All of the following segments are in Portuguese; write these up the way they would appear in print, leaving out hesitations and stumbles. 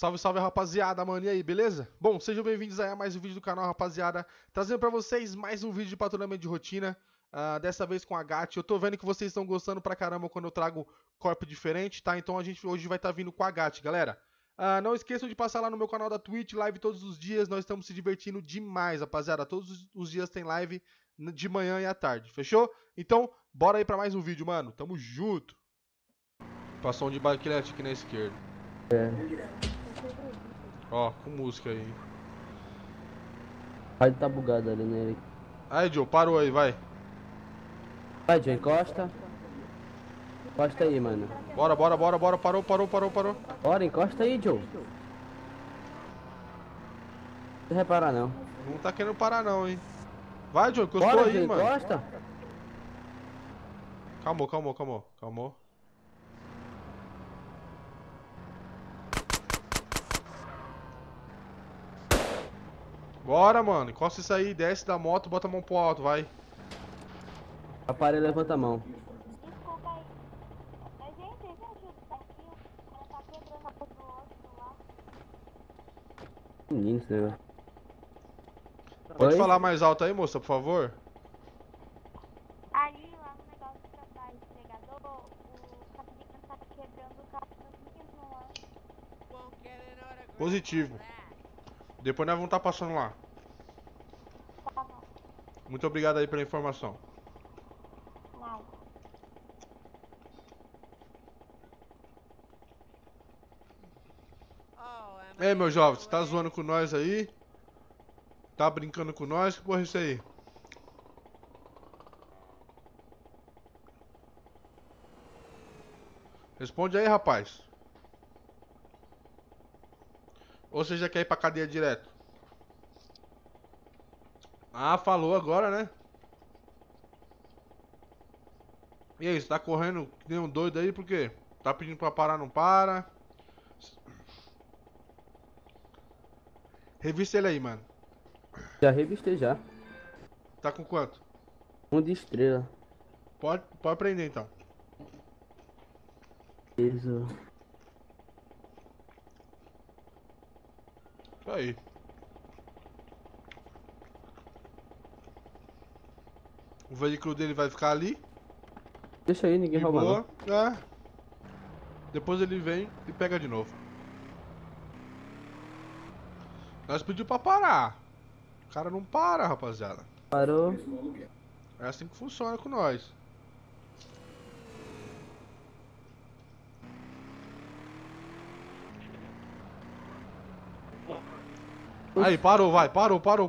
Salve, salve, rapaziada, mano, e aí, beleza? Bom, sejam bem-vindos aí a mais um vídeo do canal, rapaziada. Trazendo pra vocês mais um vídeo de patrulhamento de rotina, dessa vez com a Gate. Eu tô vendo que vocês estão gostando pra caramba quando eu trago corpo diferente, tá? Então a gente hoje vai estar vindo com a Gate, galera. Não esqueçam de passar lá no meu canal da Twitch, live todos os dias. Nós estamos se divertindo demais, rapaziada. Todos os dias tem live de manhã e à tarde, fechou? Então, bora aí pra mais um vídeo, mano. Tamo junto. Passou um de bicicleta aqui na esquerda. É. Ó, com música aí. Vai, tá bugado ali nele. Aí, Joe, parou aí, vai. Vai, Joe, encosta. Encosta aí, mano. Bora, bora, bora, bora. Parou. Bora, encosta aí, Joe. Não reparar, não. Não tá querendo parar, não, hein. Vai, Joe, encostou. Bora, aí, Joe, mano. Encosta. Calmou. Bora, mano, encosta isso aí, desce da moto, bota a mão pro alto, vai. Aparelho, levanta a mão. Desculpa aí. Mas, gente, eles ajudam daqui. Ela tá quebrando a boca do outro lá. Menino, esse negócio. Pode falar mais alto aí, moça, por favor? Ali, lá no negócio que eu tava entregador, o capitão tava quebrando o carro do mesmo lá. Positivo. Depois nós vamos estar passando lá. Muito obrigado aí pela informação. Ei, meu jovem, você tá zoando com nós aí? Tá brincando com nós? Que porra é isso aí? Responde aí, rapaz. Ou você já quer ir pra cadeia direto? Ah, falou agora, né? E aí, você tá correndo que nem um doido aí, por quê? Tá pedindo pra parar, não para. Revista ele aí, mano. Já revistei, já. Tá com quanto? 1 de estrela. Pode prender, então. Isso. Aí. O veículo dele vai ficar ali. Deixa aí, ninguém rouba. É. Depois ele vem e pega de novo. Nós pediu pra parar. O cara não para, rapaziada. Parou. É assim que funciona com nós. Aí, parou, vai, parou. Bora,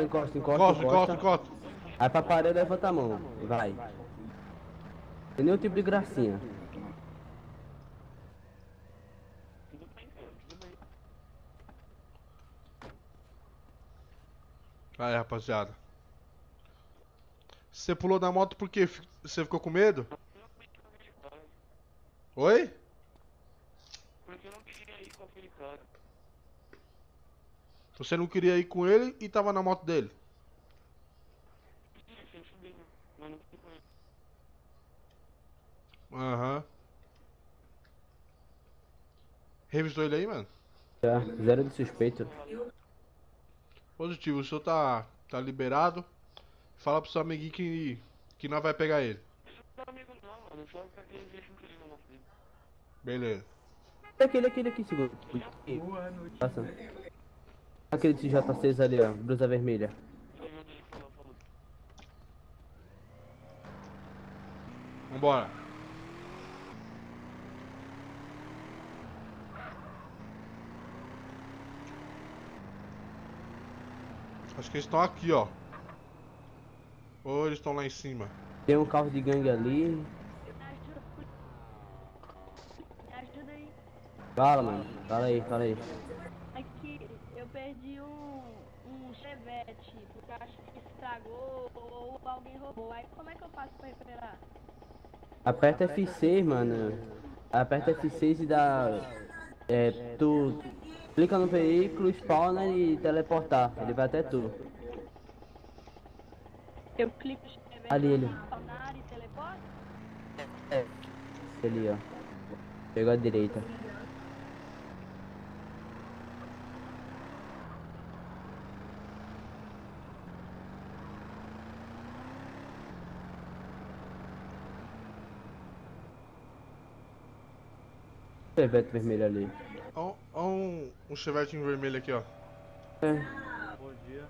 encosta. Aí pra parede, levanta a mão, vai. Tem nenhum tipo de gracinha. Aí, rapaziada. Você pulou da moto por quê? Você ficou com medo? Oi? Porque eu não queria ir com aquele cara. Você não queria ir com ele e tava na moto dele? Aham. Revistou ele aí, mano? Tá, 0 de suspeito. Positivo, o senhor tá liberado. Fala pro seu amiguinho que nós vai pegar ele. Não é amigo não, mano. Só que aquele deixa um perigo na nossa vida. Beleza. Aquele aqui, segundo. Boa noite. Passa. Aquele que já tá aceso ali, ó, blusa vermelha. Vambora. Acho que eles estão aqui, ó. Ou eles estão lá em cima. Tem um carro de gangue ali. Ajuda aí. Fala, mano. Fala aí. Perdi um Chevette, porque eu acho que estragou ou alguém roubou. Aí como é que eu faço pra recuperar? Aperta F6, mano. Aperta F6 e dá... tu clica no veículo, spawna e teleportar. Ele vai até tu. Eu clico no Chevette, ele spawnar e teleporta? É. Ali, ó. Pegou a direita. Chevette vermelho ali. Ó um Chevette vermelho aqui, ó. É. Bom dia.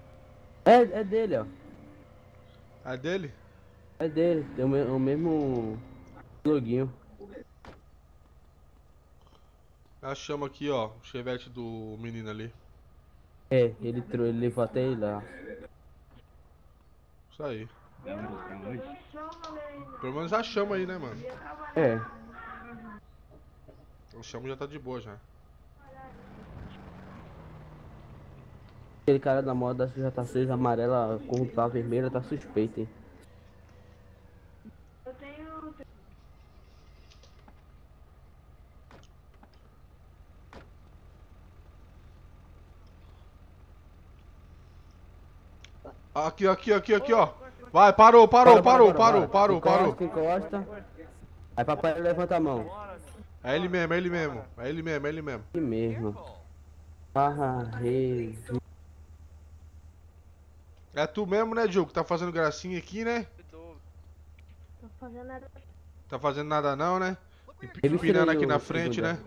É dele, ó. É dele? É dele, tem o mesmo loguinho. Ela chama aqui, ó, o Chevette do menino ali. É, ele levou até ele lá. Isso aí. Pelo menos a chama aí, né, mano? É. O chama já tá de boa, já. Aquele cara da moda já tá sujo, amarela, corrupta, vermelha, tá suspeito, hein? Aqui, ó. Vai, parou. Encosta. Aí papai levanta a mão. É ele mesmo. Ele mesmo. Ah, Jesus. É tu mesmo, né, Diogo? Tá fazendo gracinha aqui, né? Tô fazendo nada. Tá fazendo nada não, né? Empinando aqui na frente, né?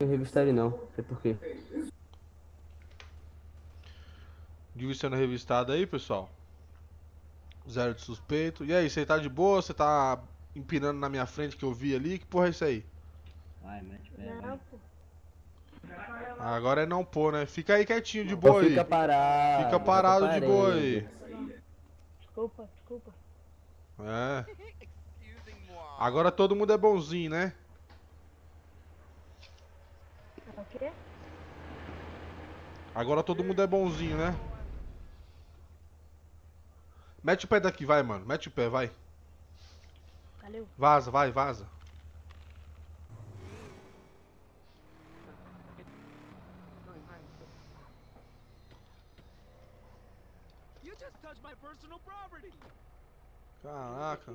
Não revistar ele não, não sei por quê. Digo sendo revistado aí, pessoal. Zero de suspeito. E aí, você tá de boa? Você tá empinando na minha frente que eu vi ali? Que porra é isso aí? Vai, mete pé. Agora é não pô, né? Fica aí quietinho de boa aí. Fica parado de boa aí. Desculpa. É. Agora todo mundo é bonzinho, né? O quê? Agora todo mundo é bonzinho, né? Mete o pé daqui, vai, mano. Mete o pé, vai. Valeu. Vaza, vai, vaza. Caraca.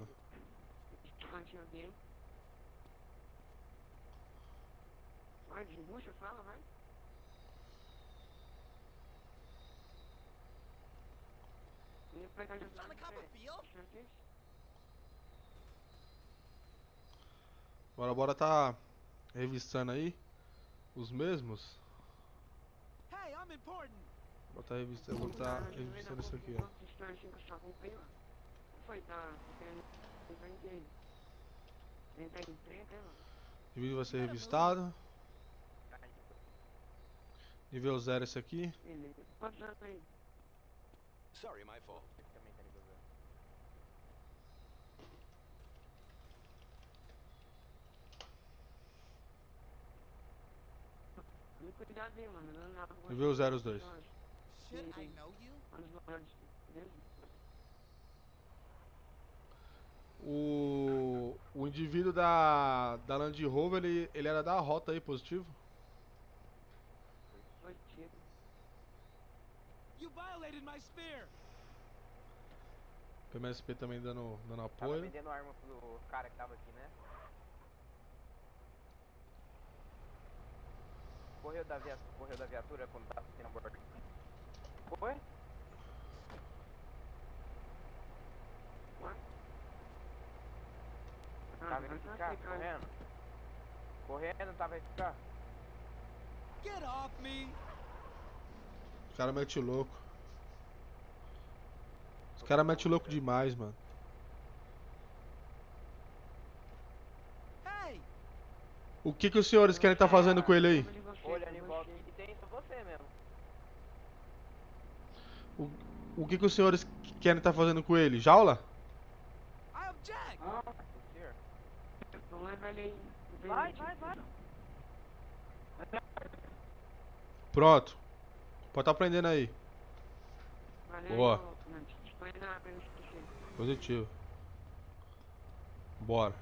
Bora tá revistando aí os mesmos. Vou tá revistando isso aqui, ó. O vídeo vai ser revistado. Nível 0 esse aqui. Sorry, my fault. Nível 0 os dois. O indivíduo da Land Rover, ele era da Rota aí, positivo? PMSP também dando apoio. Tava vendendo arma pro cara que tava aqui, né? Correu da viatura quando tava aqui na borda. Foi? Tava indo ficar correndo. Tava indo ficar. Get off me! Os caras metem o louco. Os caras metem o louco demais, mano. O que os senhores querem tá fazendo com ele aí? O que os senhores querem tá fazendo com ele? Jaula? Vai. Pronto. Pode tá aprendendo aí. Boa. Positivo. Bora.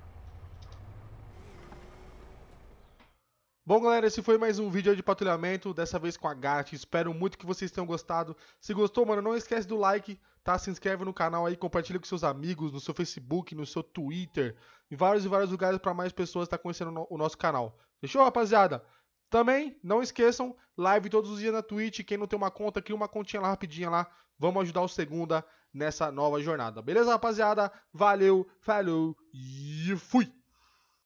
Bom, galera, esse foi mais um vídeo de patrulhamento, dessa vez com a Gate. Espero muito que vocês tenham gostado. Se gostou, mano, não esquece do like, tá? Se inscreve no canal aí, compartilha com seus amigos, no seu Facebook, no seu Twitter, em vários e vários lugares para mais pessoas tá conhecendo o nosso canal. Fechou, rapaziada? Também, não esqueçam, live todos os dias na Twitch. Quem não tem uma conta, cria uma continha lá rapidinha lá. Vamos ajudar o Segunda nessa nova jornada. Beleza, rapaziada? Valeu, falou e fui!